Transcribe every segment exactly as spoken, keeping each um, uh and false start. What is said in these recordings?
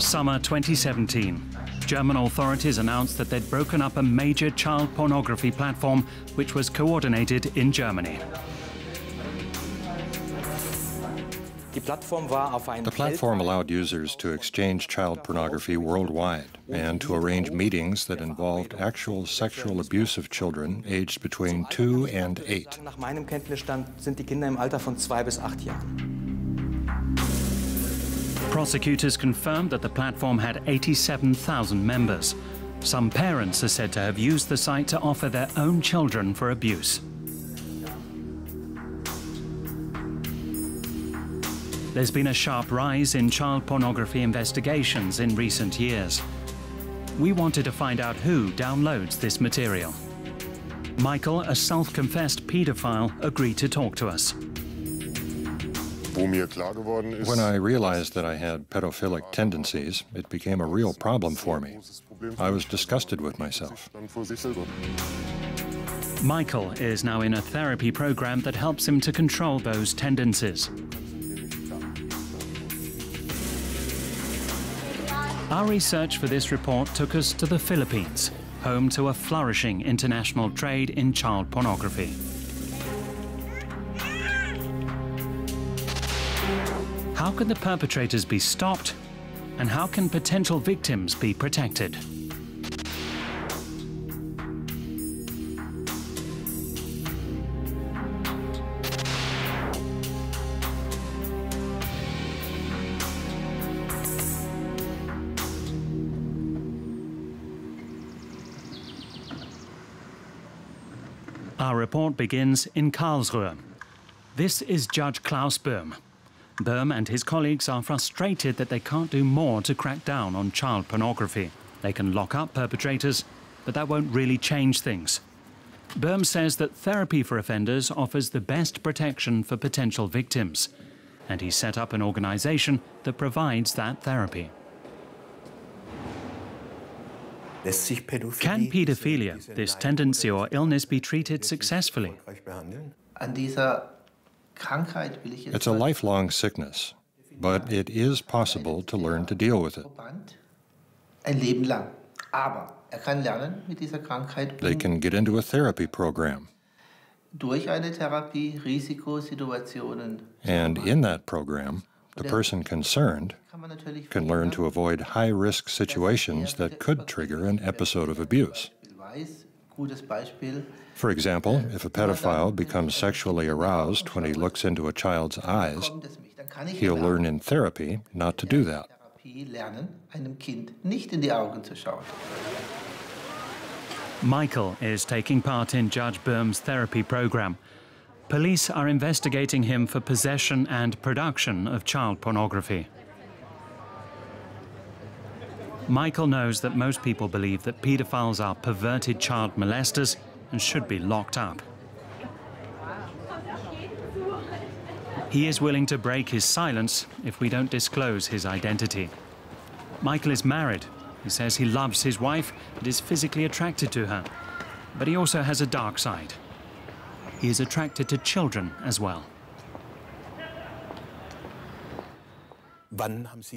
Summer twenty seventeen, German authorities announced that they'd broken up a major child pornography platform which was coordinated in Germany. The platform allowed users to exchange child pornography worldwide and to arrange meetings that involved actual sexual abuse of children aged between two and eight. Prosecutors confirmed that the platform had eighty-seven thousand members. Some parents are said to have used the site to offer their own children for abuse. There's been a sharp rise in child pornography investigations in recent years. We wanted to find out who downloads this material. Michael, a self-confessed paedophile, agreed to talk to us. When I realized that I had pedophilic tendencies, it became a real problem for me. I was disgusted with myself. Michael is now in a therapy program that helps him to control those tendencies. Our research for this report took us to the Philippines, home to a flourishing international trade in child pornography. How can the perpetrators be stopped, and how can potential victims be protected? Our report begins in Karlsruhe. This is Judge Klaus Böhm. Böhm and his colleagues are frustrated that they can't do more to crack down on child pornography. They can lock up perpetrators, but that won't really change things. Böhm says that therapy for offenders offers the best protection for potential victims, and he set up an organization that provides that therapy. Can pedophilia, this tendency or illness, be treated successfully? It's a lifelong sickness, but it is possible to learn to deal with it. They can get into a therapy program. And in that program, the person concerned can learn to avoid high-risk situations that could trigger an episode of abuse. For example, if a pedophile becomes sexually aroused when he looks into a child's eyes, he'll learn in therapy not to do that. Michael is taking part in Judge Böhm's therapy program. Police are investigating him for possession and production of child pornography. Michael knows that most people believe that pedophiles are perverted child molesters and should be locked up. He is willing to break his silence if we don't disclose his identity. Michael is married. He says he loves his wife and is physically attracted to her. But he also has a dark side. He is attracted to children as well.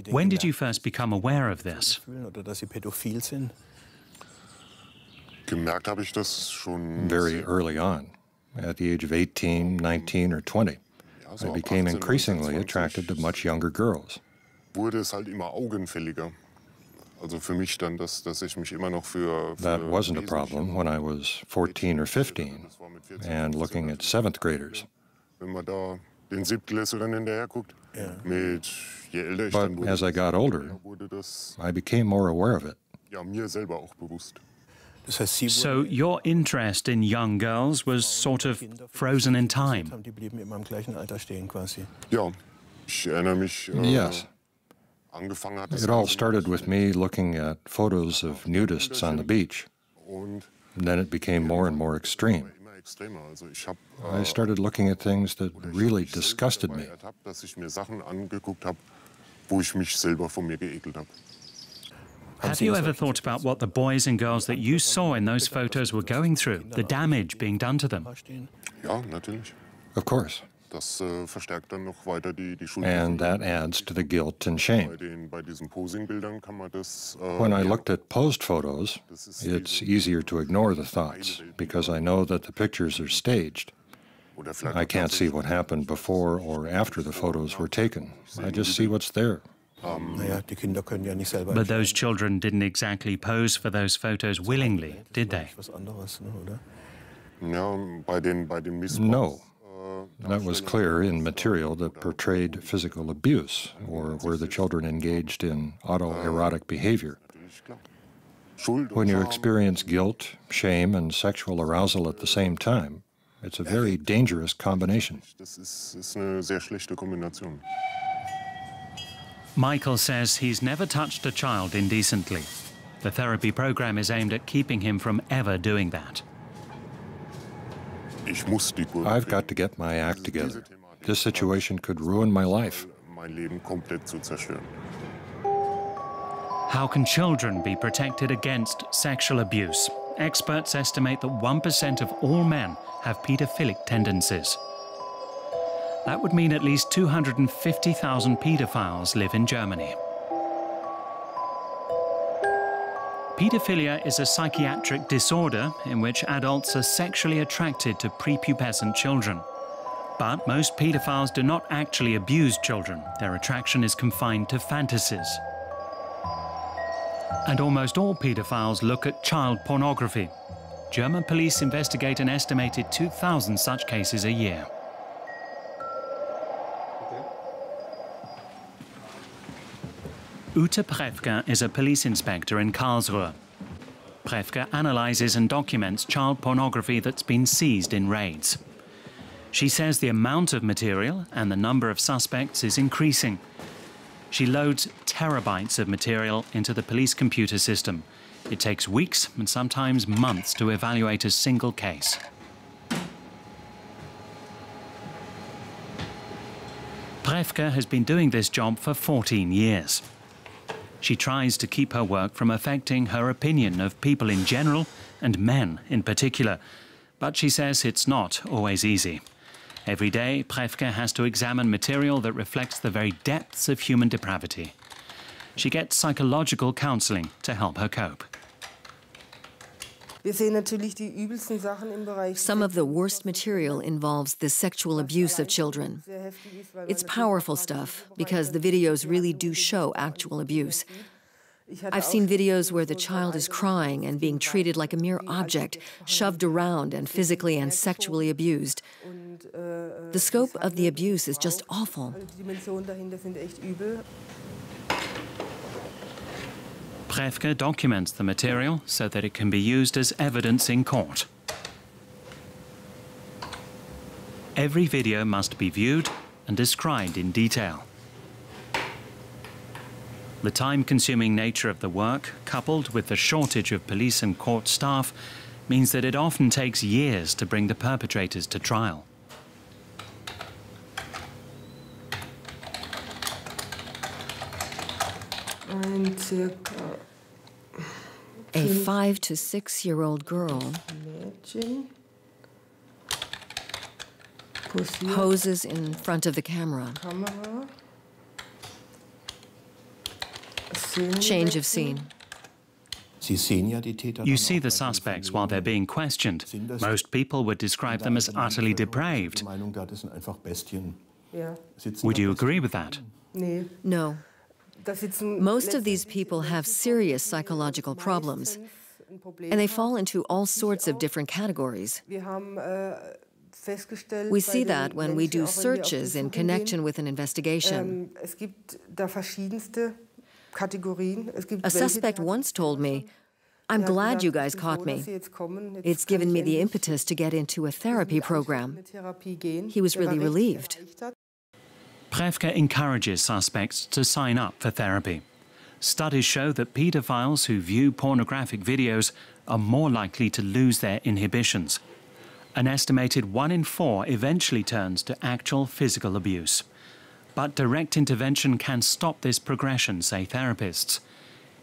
When did you first become aware of this? Very early on, at the age of eighteen, nineteen, or twenty. I became increasingly attracted to much younger girls. That wasn't a problem when I was fourteen or fifteen and looking at seventh graders. But as I got older, I became more aware of it. So your interest in young girls was sort of frozen in time? Yes. It all started with me looking at photos of nudists on the beach. Then it became more and more extreme. I started looking at things that really disgusted me. Have you ever thought about what the boys and girls that you saw in those photos were going through, the damage being done to them? Of course. And that adds to the guilt and shame. When I looked at posed photos, it's easier to ignore the thoughts because I know that the pictures are staged. I can't see what happened before or after the photos were taken. I just see what's there. But those children didn't exactly pose for those photos willingly, did they? No. That was clear in material that portrayed physical abuse or where the children engaged in autoerotic behavior. When you experience guilt, shame, and sexual arousal at the same time, it's a very dangerous combination. Michael says he's never touched a child indecently. The therapy program is aimed at keeping him from ever doing that. I've got to get my act together. This situation could ruin my life. How can children be protected against sexual abuse? Experts estimate that one percent of all men have pedophilic tendencies. That would mean at least two hundred fifty thousand pedophiles live in Germany. Pedophilia is a psychiatric disorder in which adults are sexually attracted to prepubescent children. But most pedophiles do not actually abuse children. Their attraction is confined to fantasies. And almost all pedophiles look at child pornography. German police investigate an estimated two thousand such cases a year. Ute Prefke is a police inspector in Karlsruhe. Prefke analyzes and documents child pornography that's been seized in raids. She says the amount of material and the number of suspects is increasing. She loads terabytes of material into the police computer system. It takes weeks and sometimes months to evaluate a single case. Prefke has been doing this job for fourteen years. She tries to keep her work from affecting her opinion of people in general and men in particular. But she says it's not always easy. Every day, Prefke has to examine material that reflects the very depths of human depravity. She gets psychological counseling to help her cope. Some of the worst material involves the sexual abuse of children. It's powerful stuff because the videos really do show actual abuse. I've seen videos where the child is crying and being treated like a mere object, shoved around and physically and sexually abused. The scope of the abuse is just awful. Prefke documents the material so that it can be used as evidence in court. Every video must be viewed and described in detail. The time-consuming nature of the work, coupled with the shortage of police and court staff, means that it often takes years to bring the perpetrators to trial. A five to six-year-old girl poses in front of the camera. Change of scene. You see the suspects while they're being questioned. Most people would describe them as utterly depraved. Would you agree with that? No. Most of these people have serious psychological problems, and they fall into all sorts of different categories. We see that when we do searches in connection with an investigation. A suspect once told me, "I'm glad you guys caught me. It's given me the impetus to get into a therapy program." He was really relieved. Prefke encourages suspects to sign up for therapy. Studies show that pedophiles who view pornographic videos are more likely to lose their inhibitions. An estimated one in four eventually turns to actual physical abuse. But direct intervention can stop this progression, say therapists.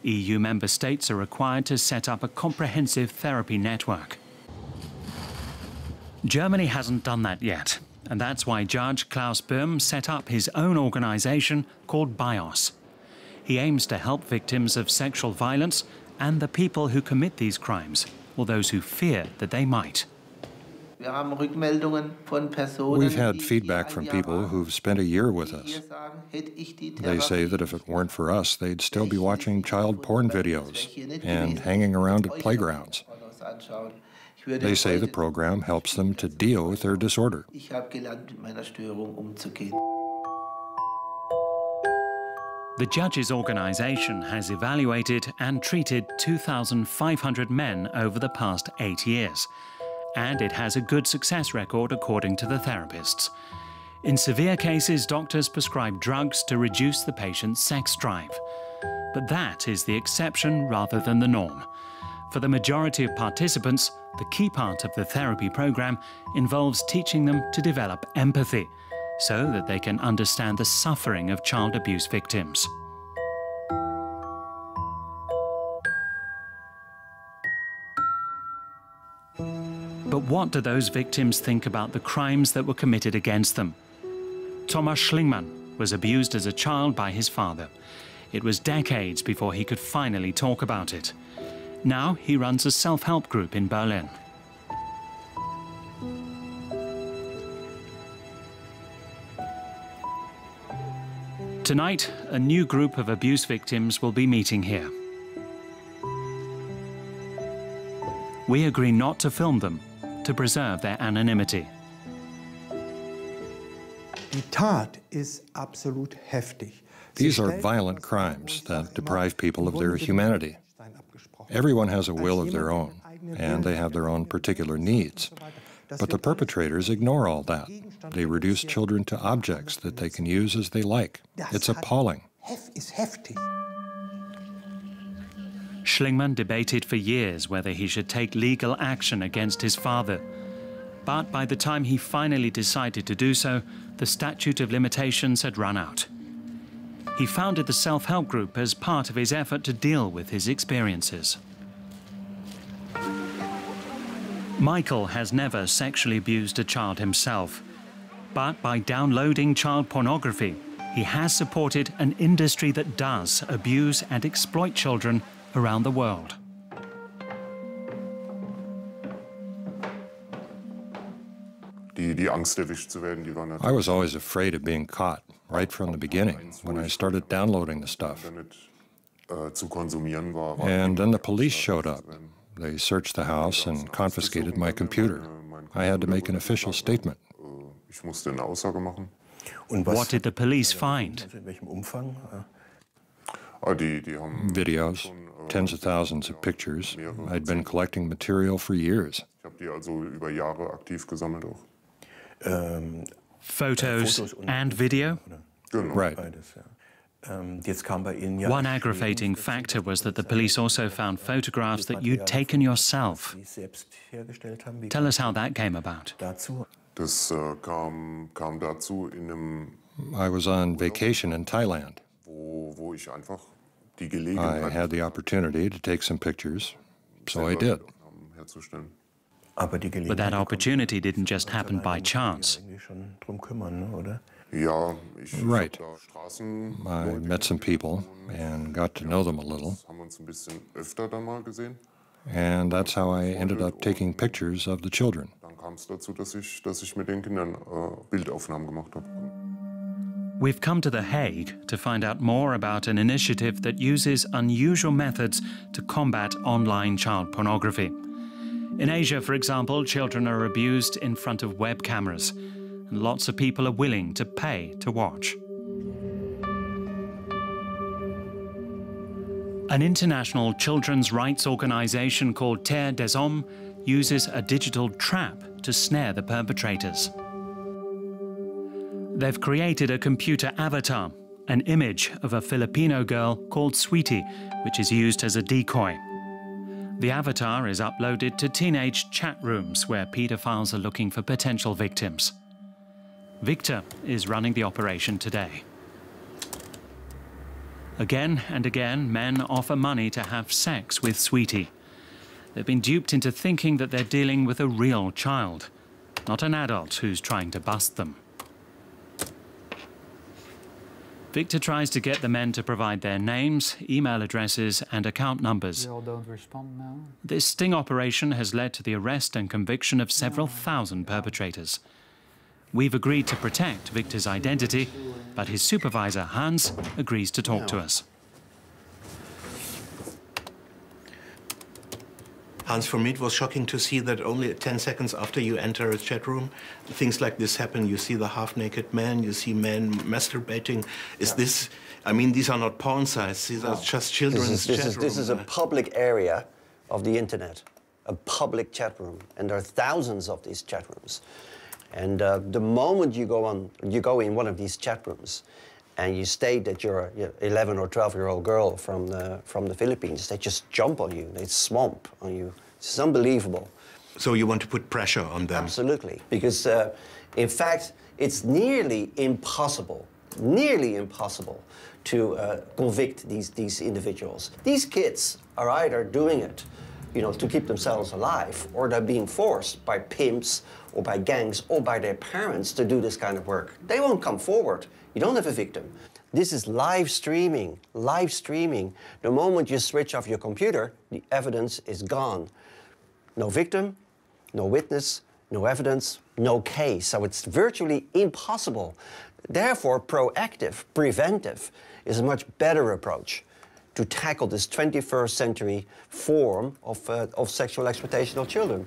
E U member states are required to set up a comprehensive therapy network. Germany hasn't done that yet. And that's why Judge Klaus Böhm set up his own organization called BIOS. He aims to help victims of sexual violence and the people who commit these crimes, or those who fear that they might. We've had feedback from people who've spent a year with us. They say that if it weren't for us, they'd still be watching child porn videos and hanging around at playgrounds. They say the program helps them to deal with their disorder. The judge's organization has evaluated and treated two thousand five hundred men over the past eight years. And it has a good success record, according to the therapists. In severe cases, doctors prescribe drugs to reduce the patient's sex drive. But that is the exception rather than the norm. For the majority of participants, the key part of the therapy program involves teaching them to develop empathy, so that they can understand the suffering of child abuse victims. But what do those victims think about the crimes that were committed against them? Thomas Schlingmann was abused as a child by his father. It was decades before he could finally talk about it. Now he runs a self-help group in Berlin. Tonight, a new group of abuse victims will be meeting here. We agree not to film them, to preserve their anonymity. These are violent crimes that deprive people of their humanity. Everyone has a will of their own, and they have their own particular needs. But the perpetrators ignore all that. They reduce children to objects that they can use as they like. It's appalling. Schlingmann debated for years whether he should take legal action against his father. But by the time he finally decided to do so, the statute of limitations had run out. He founded the self-help group as part of his effort to deal with his experiences. Michael has never sexually abused a child himself. But by downloading child pornography, he has supported an industry that does abuse and exploit children around the world. I was always afraid of being caught, right from the beginning, when I started downloading the stuff. And then the police showed up. They searched the house and confiscated my computer. I had to make an official statement. What did the police find? Videos, tens of thousands of pictures. I'd been collecting material for years. Photos and video? Right. One aggravating factor was that the police also found photographs that you'd taken yourself. Tell us how that came about. I was on vacation in Thailand. I had the opportunity to take some pictures, so I did. But that opportunity didn't just happen by chance. Right. I met some people and got to know them a little. And that's how I ended up taking pictures of the children. We've come to The Hague to find out more about an initiative that uses unusual methods to combat online child pornography. In Asia, for example, children are abused in front of web cameras, and lots of people are willing to pay to watch. An international children's rights organization called Terre des Hommes uses a digital trap to snare the perpetrators. They've created a computer avatar, an image of a Filipino girl called Sweetie, which is used as a decoy. The avatar is uploaded to teenage chat rooms where pedophiles are looking for potential victims. Victor is running the operation today. Again and again, men offer money to have sex with Sweetie. They've been duped into thinking that they're dealing with a real child. not an adult who's trying to bust them. Victor tries to get the men to provide their names, email addresses and account numbers. They all don't respond now. This sting operation has led to the arrest and conviction of several no. thousand perpetrators. We've agreed to protect Victor's identity, but his supervisor, Hans, agrees to talk no. to us. Hans, for me it was shocking to see that only ten seconds after you enter a chat room, things like this happen. You see the half-naked man, you see men masturbating. Is yeah. this, I mean, these are not porn sites, these no. are just children's this is, this chat is, room. This is a public area of the internet, a public chat room. And there are thousands of these chat rooms. And uh, the moment you go on, you go in one of these chat rooms, and you state that you're an eleven or twelve-year-old girl from the, from the Philippines, they just jump on you, they swamp on you. It's unbelievable. So you want to put pressure on them? Absolutely, because uh, in fact, it's nearly impossible, nearly impossible to uh, convict these, these individuals. These kids are either doing it, you know, to keep themselves alive, or they're being forced by pimps or by gangs or by their parents to do this kind of work. They won't come forward. You don't have a victim. This is live streaming, live streaming. The moment you switch off your computer, the evidence is gone. No victim, no witness, no evidence, no case. So it's virtually impossible. Therefore, proactive, preventive is a much better approach to tackle this twenty-first century form of, uh, of sexual exploitation of children.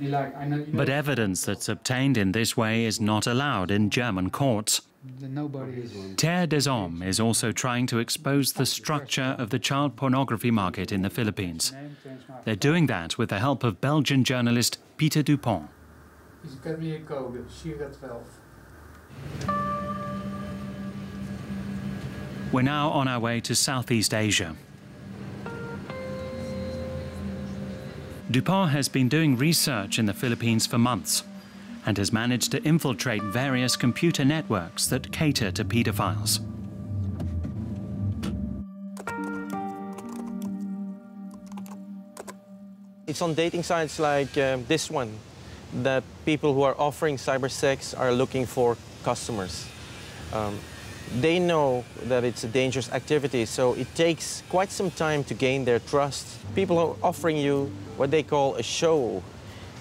But evidence that's obtained in this way is not allowed in German courts. Terre des Hommes is also trying to expose the structure of the child pornography market in the Philippines. They're doing that with the help of Belgian journalist Peter Dupont. We're now on our way to Southeast Asia. Dupont has been doing research in the Philippines for months and has managed to infiltrate various computer networks that cater to pedophiles. It's on dating sites like uh, this one that people who are offering cyber sex are looking for customers. Um, they know that it's a dangerous activity, so it takes quite some time to gain their trust. People are offering you what they call a show,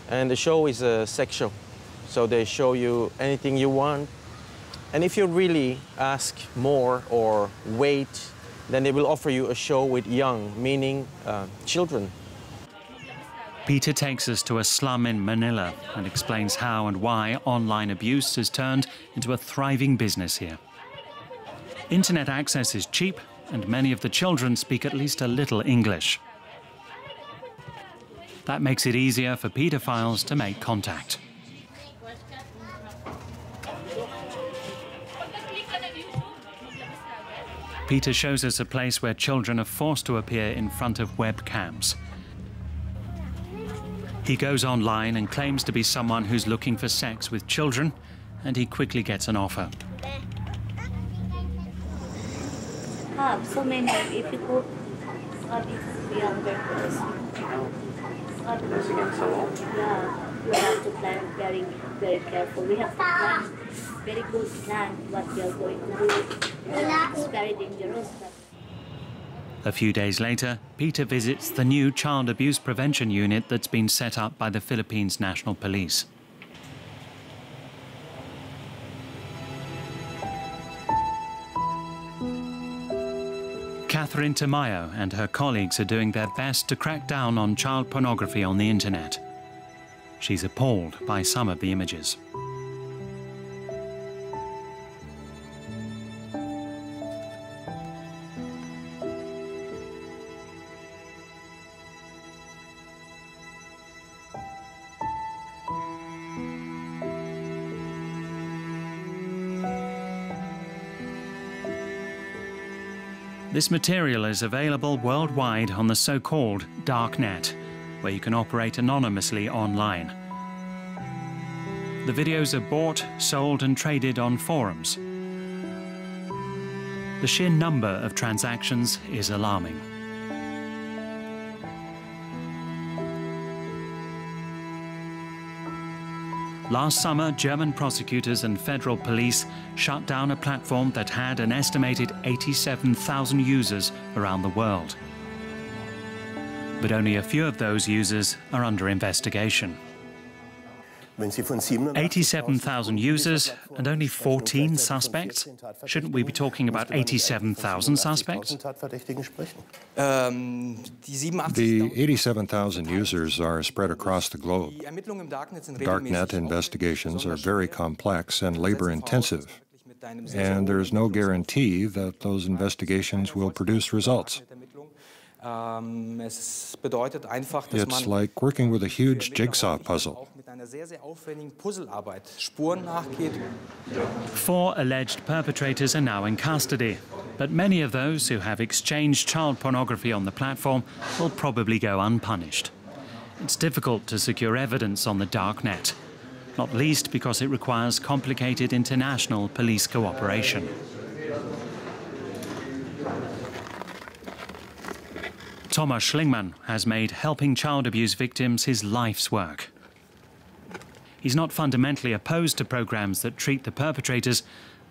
and the show is a sex show. So they show you anything you want, and if you really ask more or wait, then they will offer you a show with young, meaning uh, children. Peter takes us to a slum in Manila and explains how and why online abuse has turned into a thriving business here. Internet access is cheap, and many of the children speak at least a little English. That makes it easier for pedophiles to make contact. Peter shows us a place where children are forced to appear in front of webcams. He goes online and claims to be someone who's looking for sex with children, and he quickly gets an offer. So many, if you go, be younger person. Yeah, you have to plan very, very careful. We have to plan very good plan what we are going to do. It's very dangerous. A few days later, Peter visits the new child abuse prevention unit that's been set up by the Philippines National Police. Catherine Tamayo and her colleagues are doing their best to crack down on child pornography on the internet. She's appalled by some of the images. This material is available worldwide on the so-called Darknet, where you can operate anonymously online. The videos are bought, sold and traded on forums. The sheer number of transactions is alarming. Last summer, German prosecutors and federal police shut down a platform that had an estimated eighty-seven thousand users around the world. But only a few of those users are under investigation. eighty-seven thousand users and only fourteen suspects? Shouldn't we be talking about eighty-seven thousand suspects? The eighty-seven thousand users are spread across the globe. Darknet investigations are very complex and labor-intensive, and there is no guarantee that those investigations will produce results. It's like working with a huge jigsaw puzzle. Four alleged perpetrators are now in custody, but many of those who have exchanged child pornography on the platform will probably go unpunished. It's difficult to secure evidence on the darknet, not least because it requires complicated international police cooperation. Thomas Schlingmann has made helping child abuse victims his life's work. He's not fundamentally opposed to programs that treat the perpetrators,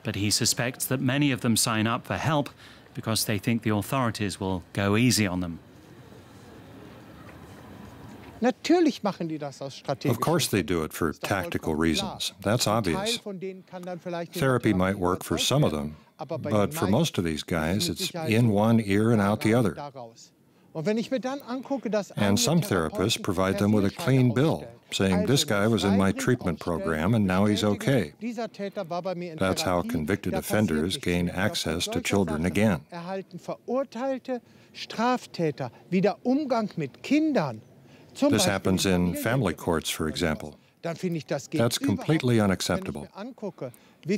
but he suspects that many of them sign up for help because they think the authorities will go easy on them. Of course they do it for tactical reasons. That's obvious. Therapy might work for some of them, but for most of these guys, it's in one ear and out the other. And some therapists provide them with a clean bill, saying, this guy was in my treatment program and now he's okay. That's how convicted offenders gain access to children again. This happens in family courts, for example. That's completely unacceptable.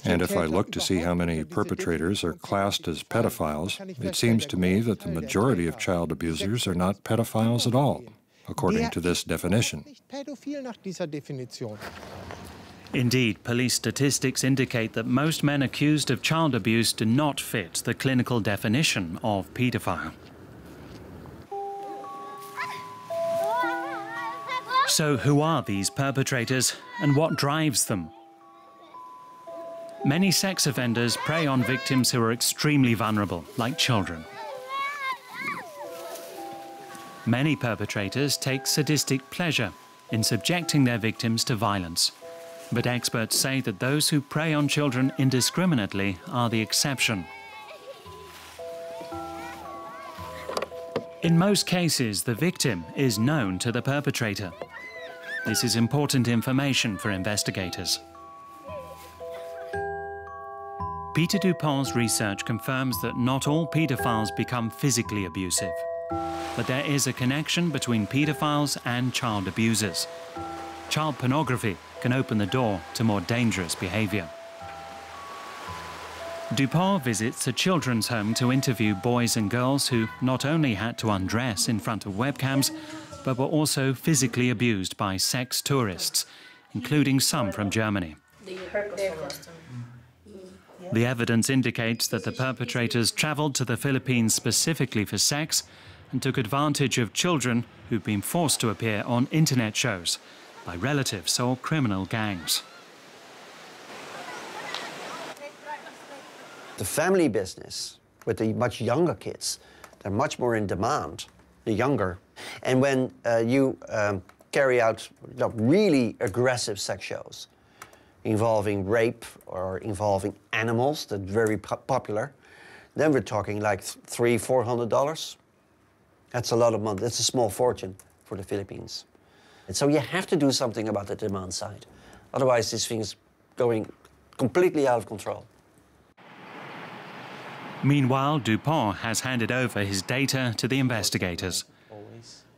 And if I look to see how many perpetrators are classed as pedophiles, it seems to me that the majority of child abusers are not pedophiles at all, according to this definition. Indeed, police statistics indicate that most men accused of child abuse do not fit the clinical definition of pedophile. So who are these perpetrators and what drives them? Many sex offenders prey on victims who are extremely vulnerable, like children. Many perpetrators take sadistic pleasure in subjecting their victims to violence. But experts say that those who prey on children indiscriminately are the exception. In most cases, the victim is known to the perpetrator. This is important information for investigators. Peter Dupont's research confirms that not all paedophiles become physically abusive, but there is a connection between paedophiles and child abusers. Child pornography can open the door to more dangerous behaviour. Dupont visits a children's home to interview boys and girls who not only had to undress in front of webcams, but were also physically abused by sex tourists, including some from Germany. The evidence indicates that the perpetrators travelled to the Philippines specifically for sex and took advantage of children who've been forced to appear on internet shows by relatives or criminal gangs. The family business with the much younger kids, they're much more in demand, the younger. And when uh, you um, carry out really aggressive sex shows, involving rape or involving animals that are very popular, then we're talking like three, four hundred dollars. That's a lot of money. That's a small fortune for the Philippines. And so you have to do something about the demand side. Otherwise, this thing is going completely out of control. Meanwhile, Dupont has handed over his data to the investigators.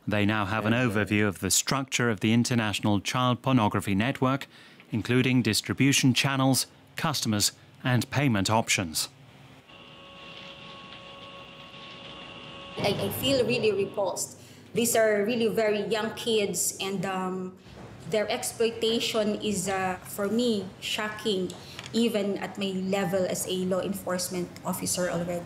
They now have an overview of the structure of the international child pornography network, including distribution channels, customers, and payment options. I, I feel really repulsed. These are really very young kids, and um, their exploitation is, uh, for me, shocking, even at my level as a law enforcement officer already.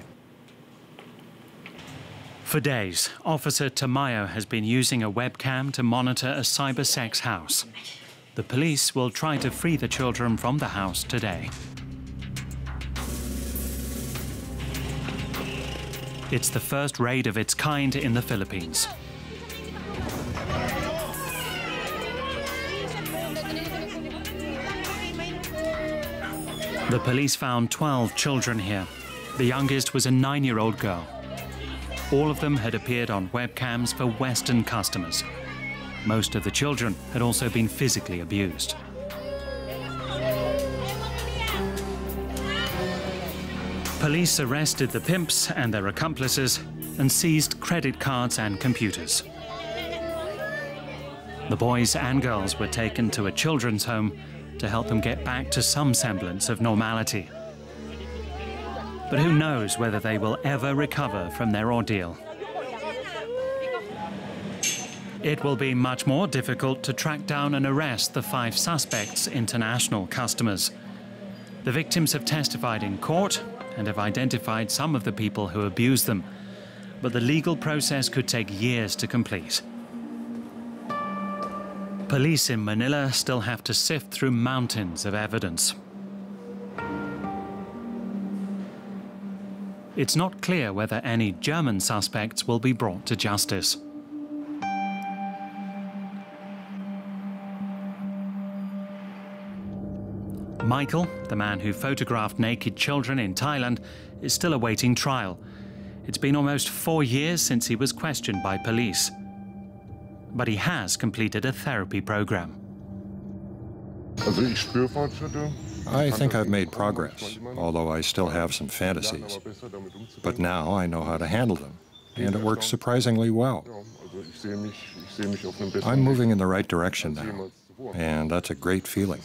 For days, Officer Tamayo has been using a webcam to monitor a cyber sex house. The police will try to free the children from the house today. It's the first raid of its kind in the Philippines. The police found twelve children here. The youngest was a nine-year-old girl. All of them had appeared on webcams for Western customers. Most of the children had also been physically abused. Police arrested the pimps and their accomplices and seized credit cards and computers. The boys and girls were taken to a children's home to help them get back to some semblance of normality. But who knows whether they will ever recover from their ordeal. It will be much more difficult to track down and arrest the five suspects' international customers. The victims have testified in court and have identified some of the people who abused them. But the legal process could take years to complete. Police in Manila still have to sift through mountains of evidence. It's not clear whether any German suspects will be brought to justice. Michael, the man who photographed naked children in Thailand, is still awaiting trial. It's been almost four years since he was questioned by police. But he has completed a therapy program. I think I've made progress, although I still have some fantasies. But now I know how to handle them, and it works surprisingly well. I'm moving in the right direction now, and that's a great feeling.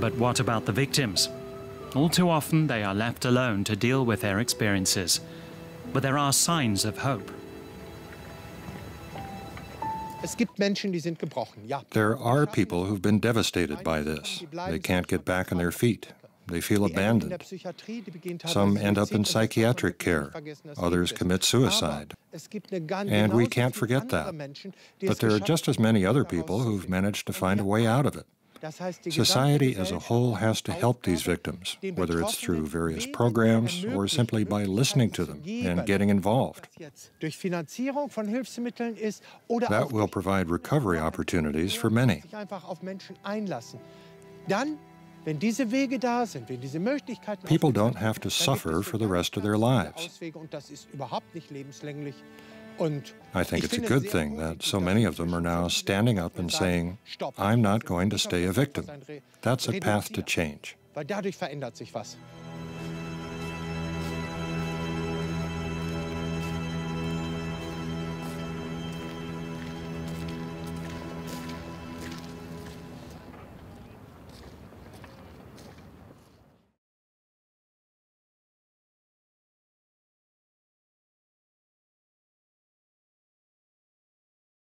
But what about the victims? All too often they are left alone to deal with their experiences. But there are signs of hope. There are people who've been devastated by this. They can't get back on their feet. They feel abandoned. Some end up in psychiatric care. Others commit suicide. And we can't forget that. But there are just as many other people who've managed to find a way out of it. Society as a whole has to help these victims, whether it's through various programs or simply by listening to them and getting involved. That will provide recovery opportunities for many. People don't have to suffer for the rest of their lives. I think it's a good thing that so many of them are now standing up and saying, I'm not going to stay a victim. That's a path to change.